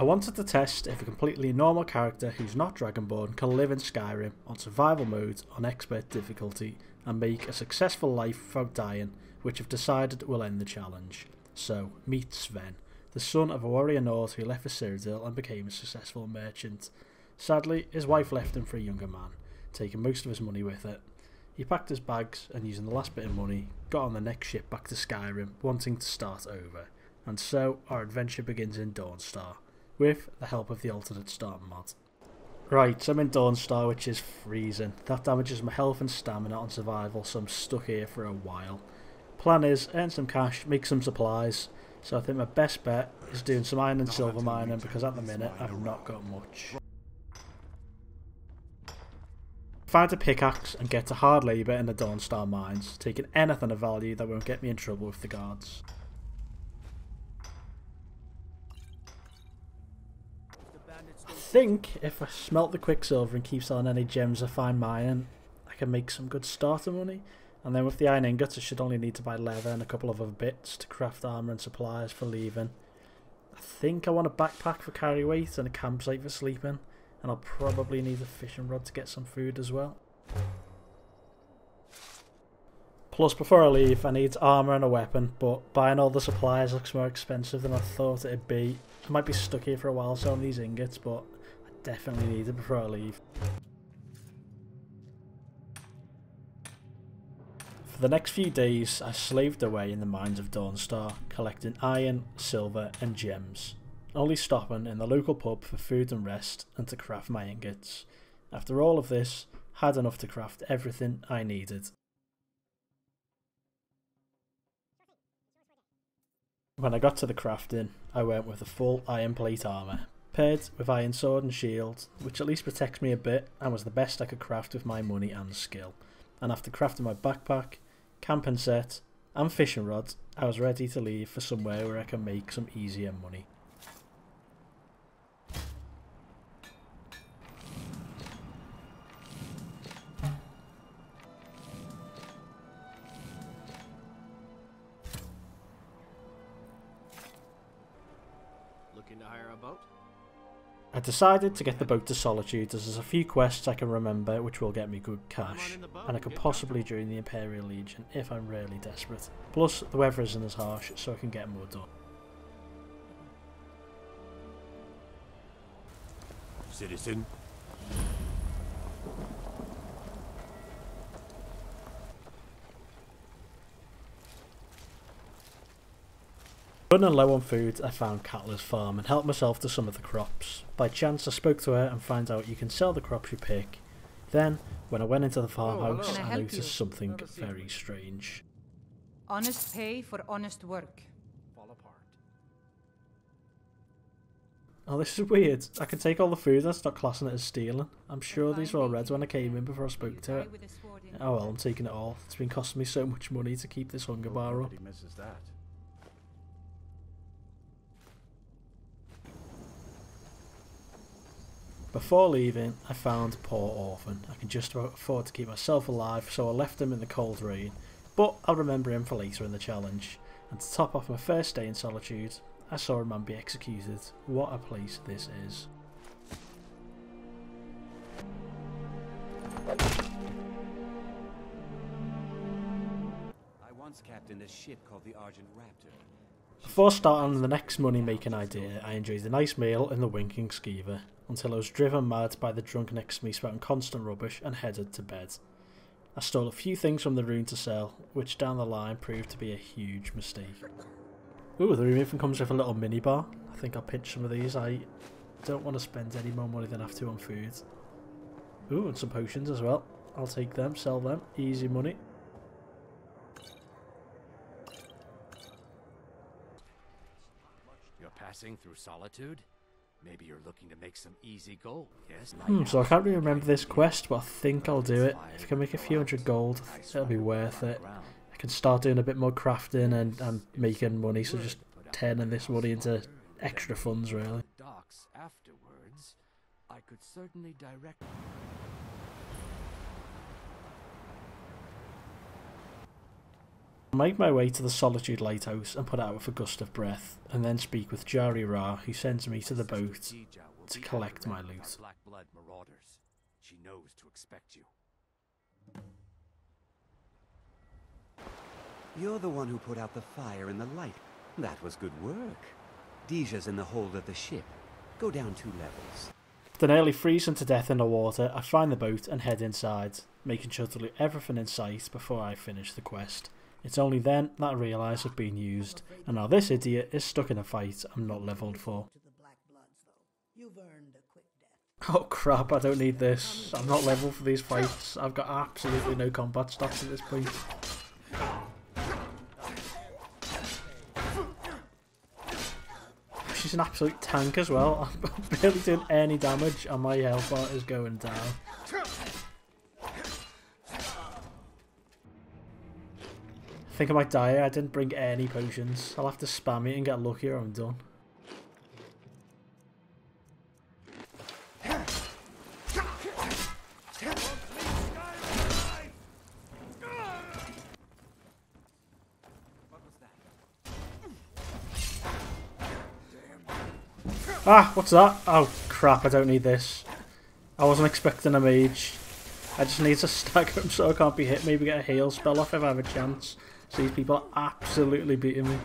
I wanted to test if a completely normal character who's not Dragonborn can live in Skyrim on survival mode on expert difficulty and make a successful life without dying, which I've decided will end the challenge. So, meet Sven, the son of a warrior Nord who left for Cyrodiil and became a successful merchant. Sadly, his wife left him for a younger man, taking most of his money with her. He packed his bags and, using the last bit of money, got on the next ship back to Skyrim, wanting to start over. And so, our adventure begins in Dawnstar, with the help of the alternate start mod. Right, I'm in Dawnstar, which is freezing. That damages my health and stamina on survival, so I'm stuck here for a while. Plan is, earn some cash, make some supplies, so I think my best bet is doing some iron and silver mining, because at the minute I've not got much. Find a pickaxe and get to hard labour in the Dawnstar mines, taking anything of value that won't get me in trouble with the guards. I think if I smelt the quicksilver and keep selling any gems I find mining, I can make some good starter money. And then with the iron ingots I should only need to buy leather and a couple of other bits to craft armour and supplies for leaving. I think I want a backpack for carry weight and a campsite for sleeping, and I'll probably need a fishing rod to get some food as well. Plus, before I leave I need armour and a weapon, but buying all the supplies looks more expensive than I thought it'd be. I might be stuck here for a while selling these ingots, but definitely need it before I leave. For the next few days I slaved away in the mines of Dawnstar, collecting iron, silver and gems, only stopping in the local pub for food and rest and to craft my ingots. After all of this, I had enough to craft everything I needed. When I got to the crafting, I went with a full iron plate armour, paired with iron sword and shield, which at least protects me a bit and was the best I could craft with my money and skill. And after crafting my backpack, camping set and fishing rod, I was ready to leave for somewhere where I can make some easier money. Looking to hire a boat? I decided to get the boat to Solitude, as there's a few quests I can remember which will get me good cash, and I could possibly join the Imperial Legion if I'm really desperate. Plus, the weather isn't as harsh, so I can get more done. Citizen. Running low on food, I found Catla's farm and helped myself to some of the crops. By chance I spoke to her and found out you can sell the crops you pick. Then, when I went into the farmhouse, I noticed something very strange. Honest pay for honest work. Oh, this is weird. I can take all the food and start classing it as stealing. I'm sure these were all reds when I came in before I spoke to it. Oh well, I'm taking it all. It's been costing me so much money to keep this hunger bar up. Before leaving, I found a poor orphan. I can just about afford to keep myself alive, so I left him in the cold rain, but I'll remember him for later in the challenge. And to top off my first day in Solitude, I saw a man be executed. What a place this is. I once captained a ship called the Argent Raptor. Before starting the next money-making idea, I enjoyed a nice meal in the Wink and Skeever, until I was driven mad by the drunk next to me spouting constant rubbish and headed to bed. I stole a few things from the room to sell, which down the line proved to be a huge mistake. Ooh, the room even comes with a little minibar. I think I'll pinch some of these. I don't want to spend any more money than I have to on food. Ooh, and some potions as well. I'll take them, sell them, easy money. Passing through Solitude? Maybe you're looking to make some easy gold, yes? So I can't really remember this quest, but I think I'll do it. If I can make a few hundred gold, it'll be worth it. I can start doing a bit more crafting and making money, so just turning this money into extra funds, really. Docks afterwards, I could certainly direct. I make my way to the Solitude lighthouse and put out with a gust of breath, and then speak with Jari Ra, who sends me to the boat to collect my loot. She knows to expect you. You're the one who put out the fire and the light. That was good work. Deja's in the hold of the ship. Go down 2 levels. After nearly freezing to death in the water, I find the boat and head inside, making sure to loot everything in sight before I finish the quest. It's only then that I realise I've been used, and now this idiot is stuck in a fight I'm not leveled for. Oh crap, I don't need this. I'm not leveled for these fights. I've got absolutely no combat stats at this point. She's an absolute tank as well. I'm barely doing any damage and my health bar is going down. I think I might die. I didn't bring any potions. I'll have to spam it and get lucky or I'm done. Ah, what's that? Oh crap, I don't need this. I wasn't expecting a mage. I just need to stagger him so I can't be hit. Maybe get a heal spell off if I have a chance. So these people are absolutely beating me.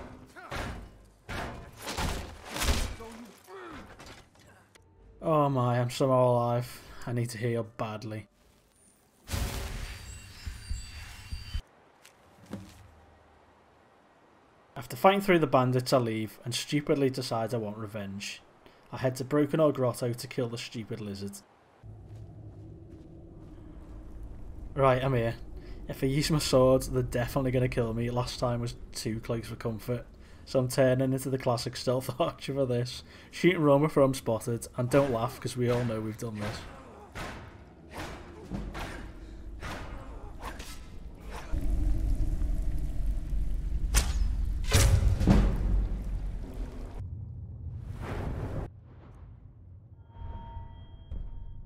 Oh my, I'm somehow alive. I need to heal badly. After fighting through the bandits, I leave and stupidly decide I want revenge. I head to Broken Orgrotto to kill the stupid lizard. Right, I'm here. If I use my sword, they're definitely going to kill me. Last time was too close for comfort. So I'm turning into the classic stealth archer for this. Shoot and run before I'm spotted. And don't laugh, because we all know we've done this.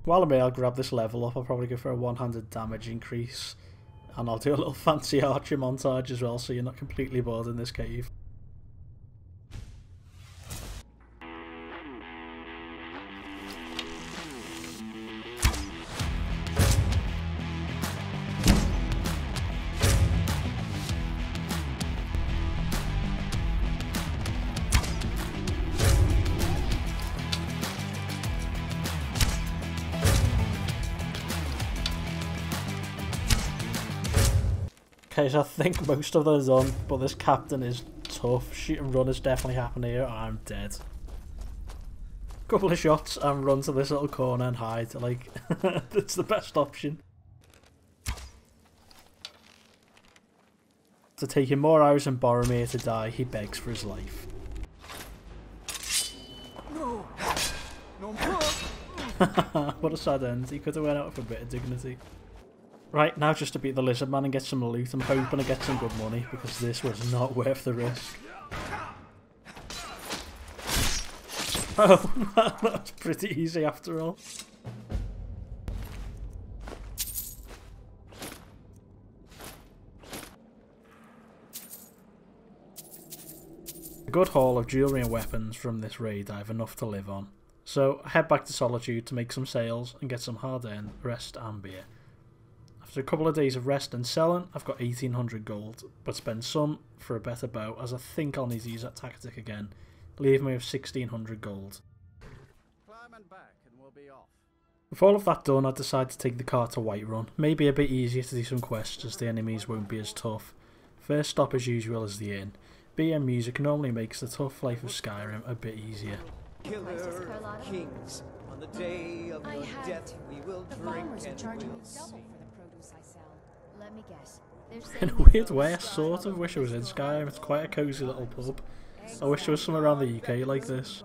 While I'm here, I'll grab this level up. I'll probably go for a one-handed damage increase. And I'll do a little fancy archer montage as well, so you're not completely bored in this cave. Okay, so I think most of those are done, but this captain is tough. Shoot and run has definitely happened here. I'm dead. Couple of shots and run to this little corner and hide. Like, that's the best option. After taking more hours than Boromir to die, he begs for his life. No. No more. What a sad end. He could have went out for a bit of dignity. Right, now just to beat the lizard man and get some loot. I'm hoping I get some good money, because this was not worth the risk. Oh, that was pretty easy after all. A good haul of jewellery and weapons from this raid I have enough to live on. So I head back to Solitude to make some sales and get some hard-earned rest and beer. After a couple of days of rest and selling, I've got 1800 gold, but spend some for a better bow, as I think I'll need to use that tactic again. Leave me with 1600 gold. Climb and back and we'll be off. With all of that done, I decide to take the car to Whiterun. Maybe a bit easier to do some quests, as the enemies won't be as tough. First stop as usual is the inn. BM music normally makes the tough life of Skyrim a bit easier. Killer kings, on the day of your death we will drink and we'll see. In a weird way, I sort of wish I was in Skyrim. It's quite a cosy little pub. I wish there was somewhere around the UK like this.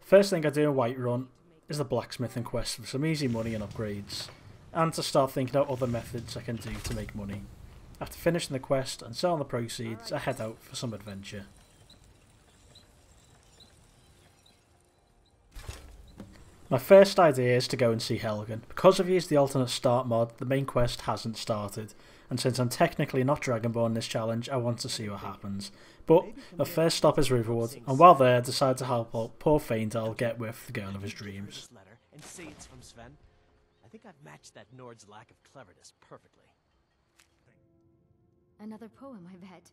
First thing I do in Whiterun is the blacksmithing quest for some easy money and upgrades, and to start thinking out other methods I can do to make money. After finishing the quest and selling the proceeds, I head out for some adventure. My first idea is to go and see Helgen. Because I've used the alternate start mod, the main quest hasn't started. And since I'm technically not Dragonborn this challenge, I want to see what happens. But my first stop is Riverwood, and while there, I decide to help out poor Faendal get with the girl of his dreams. And say it's from Sven. I think I've matched that Nord's lack of cleverness perfectly. Another poem, I bet.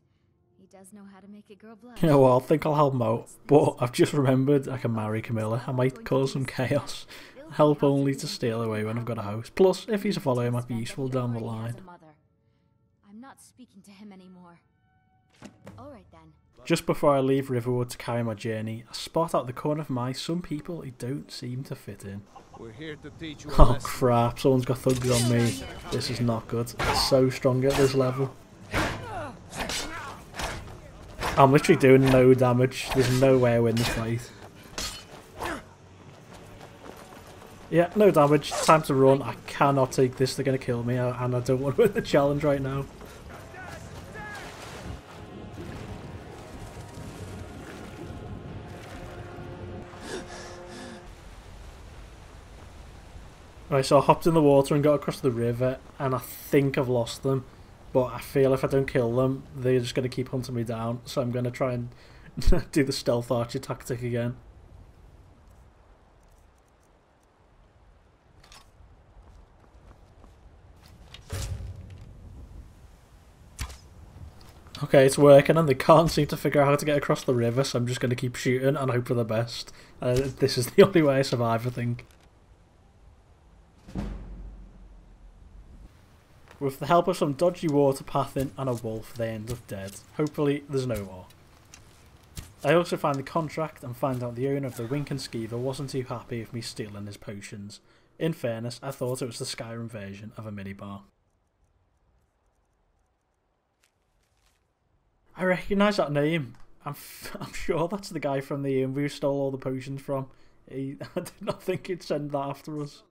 He does know how to make a girl blush. You know what, I think I'll help him out, but I've just remembered I can marry Camilla. I might cause some chaos. Help only to steal away when I've got a house. Plus, if he's a follower, it might be useful down the line. I'm not speaking to him anymore. All right, then. Just before I leave Riverwood to carry my journey, I spot out the corner of my eye some people who don't seem to fit in. We're here to teach you a lesson. Oh crap, someone's got thugs on me. This is not good. I'm so strong at this level. I'm literally doing no damage. There's no way I win this fight. Yeah, no damage. Time to run. I cannot take this. They're going to kill me and I don't want to win the challenge right now. Right, so I hopped in the water and got across the river, and I think I've lost them, but I feel if I don't kill them, they're just going to keep hunting me down, so I'm going to try and do the stealth archer tactic again. Okay, it's working, and they can't seem to figure out how to get across the river, so I'm just going to keep shooting and hope for the best. This is the only way I survive, I think. With the help of some dodgy water pathing and a wolf, they end up dead. Hopefully there's no more. I also find the contract and find out the owner of the Wink and Skeever wasn't too happy with me stealing his potions. In fairness, I thought it was the Skyrim version of a minibar. I recognise that name. I'm sure that's the guy from the inn we stole all the potions from. I did not think he'd send that after us.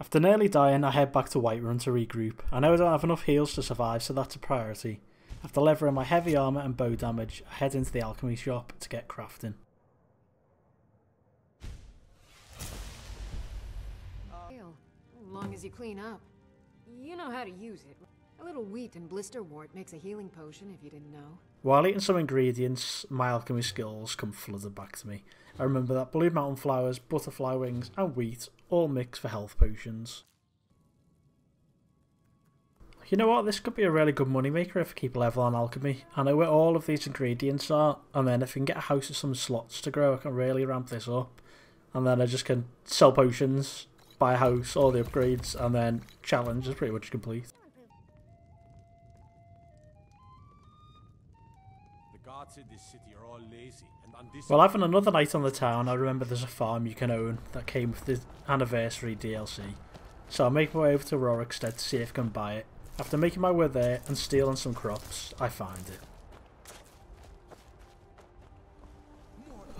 After nearly dying, I head back to Whiterun to regroup. I know I don't have enough heals to survive, so that's a priority. After levering my heavy armour and bow damage, I head into the alchemy shop to get crafting. Long as you clean up. You know how to use it. A little wheat and blisterwort makes a healing potion if you didn't know. While eating some ingredients, my alchemy skills come flooded back to me. I remember that blue mountain flowers, butterfly wings and wheat all mix for health potions. You know what, this could be a really good moneymaker if I keep a level on alchemy. I know where all of these ingredients are, and then if I can get a house with some slots to grow I can really ramp this up. And then I just can sell potions, buy a house, all the upgrades, and then challenge is pretty much complete. Well, having another night on the town, I remember there's a farm you can own that came with the anniversary DLC. So I make my way over to Rorickstead to see if I can buy it. After making my way there and stealing some crops, I find it.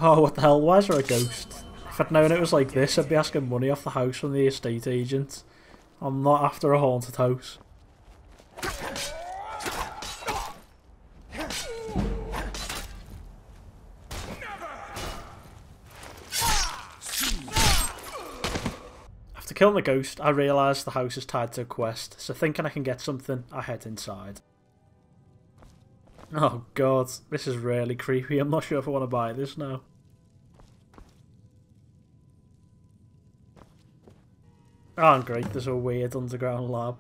Oh, what the hell, why is there a ghost? If I'd known it was like this, I'd be asking money off the house from the estate agent. I'm not after a haunted house. Killing the ghost, I realise the house is tied to a quest, so thinking I can get something, I head inside. Oh god, this is really creepy. I'm not sure if I want to buy this now. Oh great, there's a weird underground lab.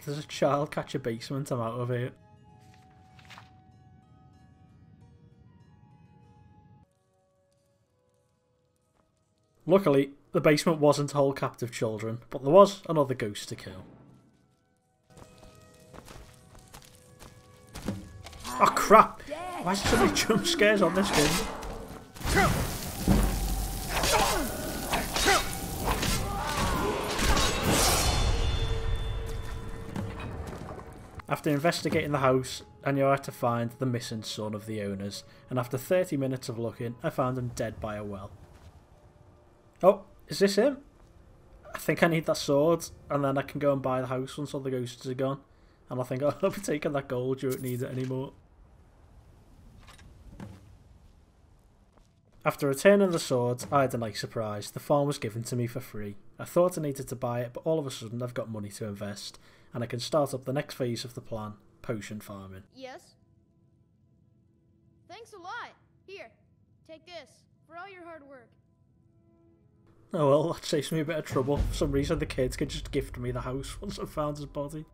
If there's a child catch a basement, I'm out of here. Luckily, the basement wasn't to hold captive children, but there was another ghost to kill. Oh crap! Why is there so many jump scares on this game? After investigating the house, I knew I had to find the missing son of the owners, and after 30 minutes of looking, I found him dead by a well. Oh, is this him? I think I need that sword, and then I can go and buy the house once all the ghosts are gone. And I think I'll be taking that gold, you won't need it anymore. After returning the swords, I had a nice surprise. The farm was given to me for free. I thought I needed to buy it, but all of a sudden I've got money to invest, and I can start up the next phase of the plan, potion farming. Yes? Thanks a lot! Here, take this, for all your hard work. Oh well, that saves me a bit of trouble. For some reason the kids could just gift me the house once I found his body.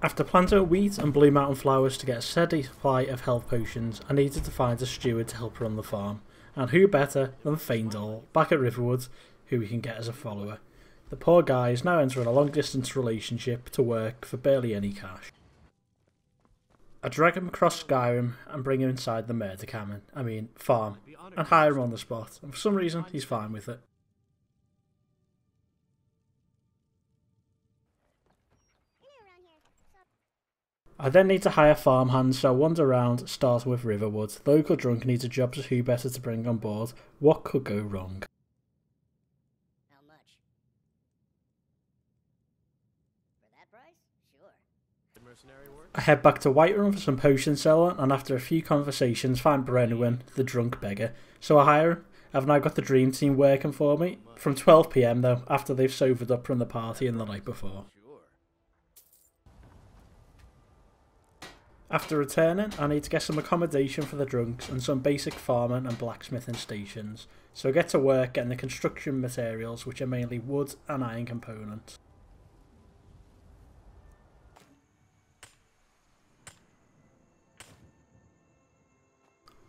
After planting wheat and blue mountain flowers to get a steady supply of health potions, I needed to find a steward to help run the farm, and who better than Faendal, back at Riverwood, who we can get as a follower. The poor guy is now entering a long distance relationship to work for barely any cash. I drag him across Skyrim and bring him inside the farm, and hire him on the spot, and for some reason he's fine with it. I then need to hire farmhands, so I wander around, starting with Riverwood. The local drunk needs a job, so who better to bring on board? What could go wrong? How much? For that price? Sure. The mercenary work? I head back to Whiterun for some potion seller, and after a few conversations find Brenwin, the drunk beggar. So I hire him. I've now got the dream team working for me, from 12 PM though, after they've sobered up from the party in the night before. After returning, I need to get some accommodation for the drunks and some basic farming and blacksmithing stations, so I get to work getting the construction materials, which are mainly wood and iron components.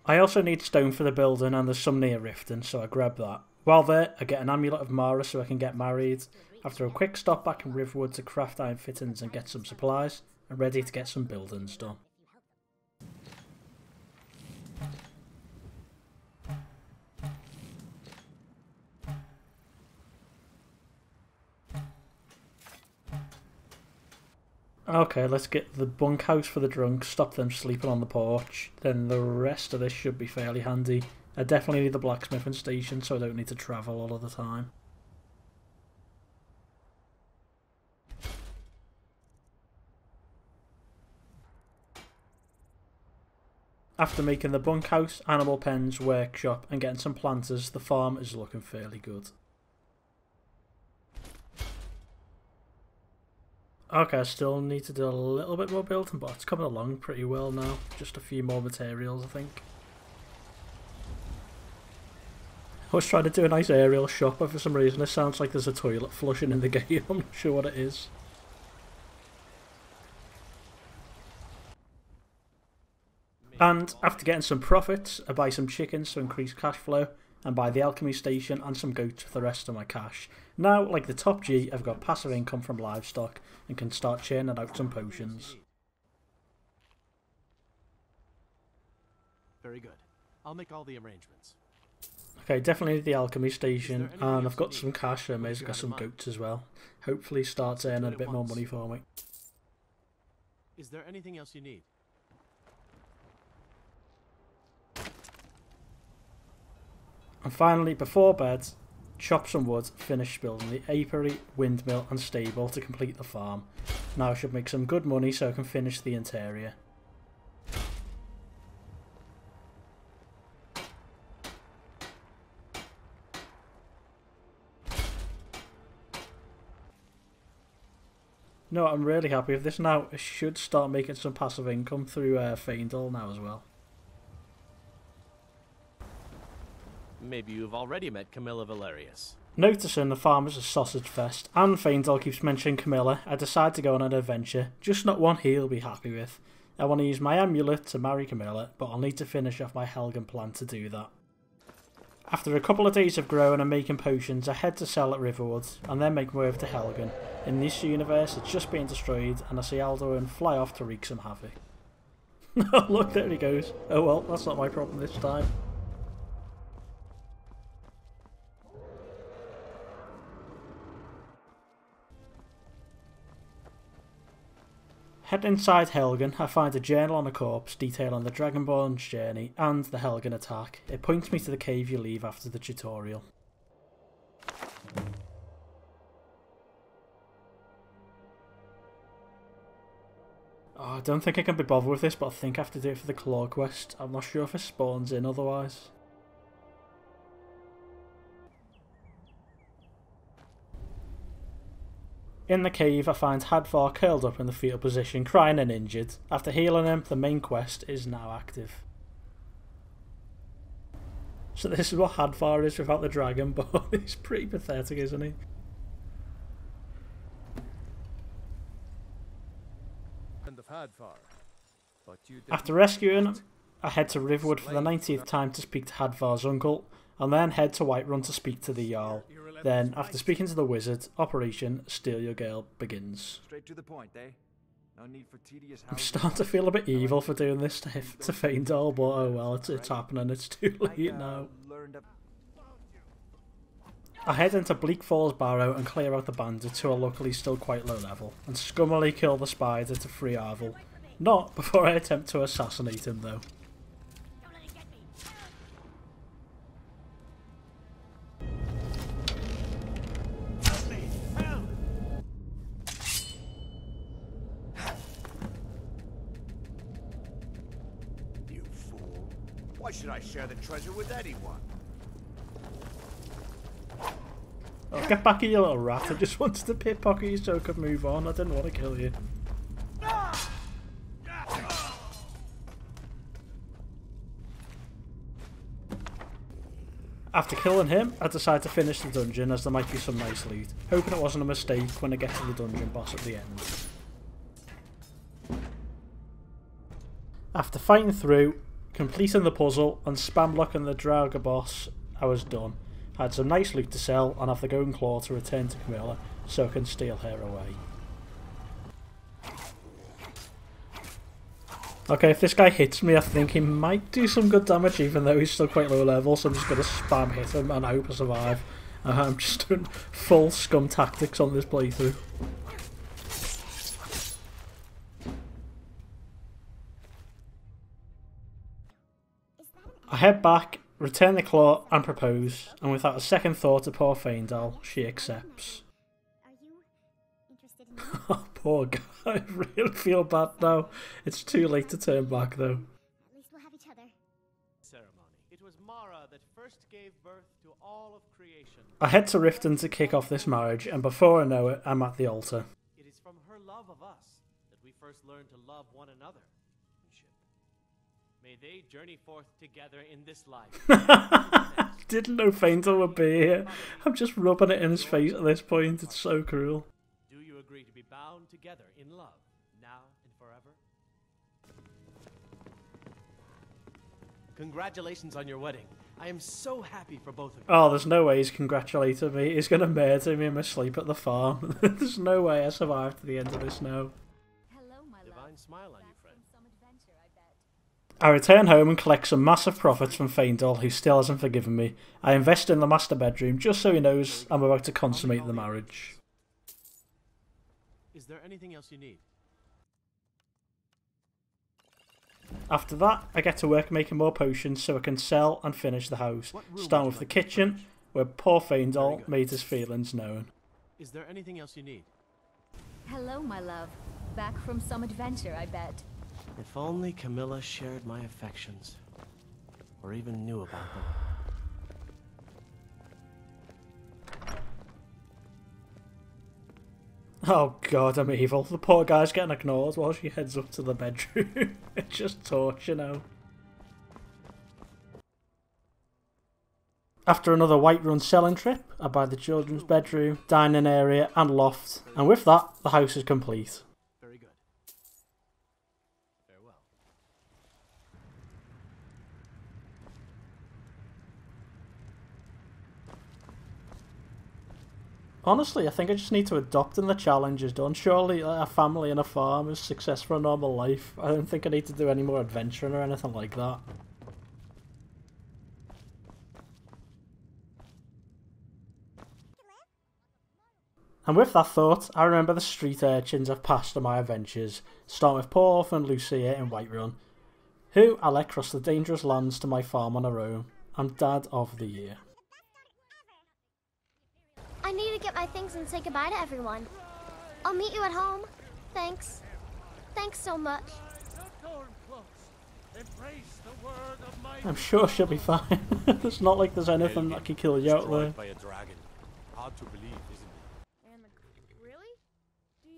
I also need stone for the building, and there's some near Riften, so I grab that. While there, I get an amulet of Mara so I can get married. After a quick stop back in Riverwood to craft iron fittings and get some supplies, I'm ready to get some buildings done. Okay, let's get the bunkhouse for the drunk, stop them sleeping on the porch, then the rest of this should be fairly handy. I definitely need the blacksmithing station so I don't need to travel all of the time. After making the bunkhouse, animal pens, workshop and getting some planters, the farm is looking fairly good. Okay, I still need to do a little bit more building, but it's coming along pretty well now. Just a few more materials, I think. I was trying to do a nice aerial shop, but for some reason it sounds like there's a toilet flushing in the game. I'm not sure what it is. And after getting some profits, I buy some chickens to increase cash flow, and buy the alchemy station and some goats for the rest of my cash. Now, like the top G, I've got passive income from livestock and can start churning out some potions. Very good. I'll make all the arrangements. Okay, definitely need the alchemy station, and I've got some cash, and I may as well get some goats as well. Hopefully, starts earning a bit more money for me. Is there anything else you need? And finally, before bed, chop some wood, finish building the apiary, windmill and stable to complete the farm. Now I should make some good money so I can finish the interior. No, I'm really happy with this now. I should start making some passive income through Faendal now as well. Maybe you've already met Camilla Valerius. Noticing the farm is a sausage fest, and Faendal keeps mentioning Camilla, I decide to go on an adventure, just not one he'll be happy with. I want to use my amulet to marry Camilla, but I'll need to finish off my Helgen plan to do that. After a couple of days of growing and making potions, I head to sell at Riverwood, and then make my way to Helgen. In this universe, it's just being destroyed, and I see Alduin fly off to wreak some havoc. Oh look, there he goes. Oh well, that's not my problem this time. Head inside Helgen, I find a journal on a corpse detailing the Dragonborn's journey and the Helgen attack. It points me to the cave you leave after the tutorial. Oh, I I don't think I can be bothered with this, but I think I have to do it for the claw quest. I'm not sure if it spawns in otherwise. In the cave, I find Hadvar curled up in the fetal position, crying and injured. After healing him, the main quest is now active. So this is what Hadvar is without the dragon, but he's pretty pathetic, isn't he? After rescuing him, I head to Riverwood for the 19th time to speak to Hadvar's uncle, and then head to Whiterun to speak to the Jarl. Then, after speaking to the wizard, Operation Steal Your Girl begins. Straight to the point, eh? No need for tedious. I'm starting to feel a bit evil for doing this to Faendal, but oh well, it's happening, it's too late now. I head into Bleak Falls Barrow and clear out the bandits who are luckily still quite low level, and scummily kill the spider to free Arvel. Not before I attempt to assassinate him though. Why should I share the treasure with anyone? Oh, get back here, you little rat. I just wanted to pickpocket you so I could move on. I didn't want to kill you. After killing him, I decide to finish the dungeon as there might be some nice loot, hoping it wasn't a mistake when I get to the dungeon boss at the end. After fighting through, completing the puzzle and spam locking the Draugr boss, I was done. I had some nice loot to sell and have the Golden Claw to return to Camilla so I can steal her away. Okay, if this guy hits me I think he might do some good damage even though he's still quite low level, so I'm just going to spam hit him and I hope I survive. I'm just doing full scum tactics on this playthrough. I head back, return the claw and propose, and without a second thought to poor Faendal, she accepts. Oh, poor guy, I really feel bad now. It's too late to turn back though. At least we'll have each other. Ceremony. It was Mara that first gave birth to all of creation. I head to Riften to kick off this marriage, and before I know it, I'm at the altar. It is from her love of us that we first learn to love one another. May they journey forth together in this life. Didn't know Faendal would be here. I'm just rubbing it in his face at this point. It's so cruel. Do you agree to be bound together in love, now and forever? Congratulations on your wedding. I am so happy for both of you. Oh, there's no way he's congratulating me. He's going to murder me in my sleep at the farm. There's no way I survived to the end of this now. Hello, my love. Divine smile on you, friend. I return home and collect some massive profits from Faendal, who still hasn't forgiven me. I invest in the master bedroom just so he knows I'm about to consummate the marriage. Is there anything else you need? After that, I get to work making more potions so I can sell and finish the house, starting with the kitchen, where poor Faendal made his feelings known. Is there anything else you need? Hello, my love. Back from some adventure, I bet. If only Camilla shared my affections, or even knew about them. Oh god, I'm evil. The poor guy's getting ignored while she heads up to the bedroom. It's just torture now. After another Whiterun selling trip, I buy the children's bedroom, dining area and loft, and with that, the house is complete. Honestly, I think I just need to adopt and the challenge is done. Surely a family and a farm is success for a normal life. I don't think I need to do any more adventuring or anything like that. And with that thought, I remember the street urchins I've passed on my adventures, starting with poor orphan Lucia in Whiterun, who I let cross the dangerous lands to my farm on her own. I'm Dad of the Year. I need to get my things and say goodbye to everyone. I'll meet you at home. Thanks. Thanks so much. I'm sure she'll be fine. It's not like there's anything that could kill you out there. By a dragon. Hard to believe, isn't it? And really? Do you...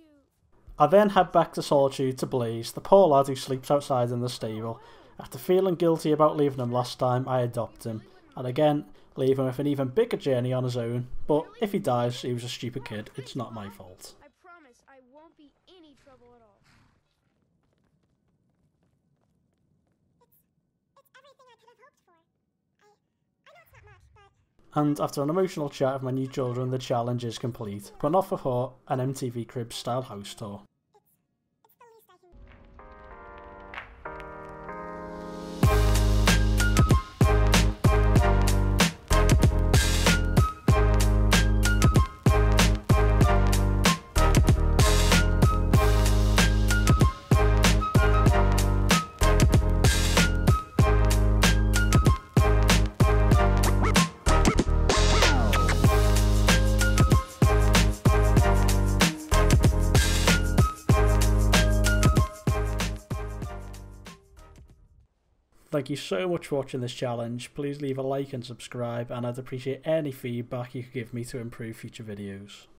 I then head back to Solitude to Blaze, the poor lad who sleeps outside in the stable. After feeling guilty about leaving him last time, I adopt him, and again, leave him with an even bigger journey on his own, but if he dies, he was a stupid kid, it's not my fault. I promise I won't be any trouble at all. It's everything I could have hoped for. I know it's not much, but... And after an emotional chat with my new children, the challenge is complete, but not for her, an MTV Cribs style house tour. Thank you so much for watching this challenge. Please leave a like and subscribe, and I'd appreciate any feedback you could give me to improve future videos.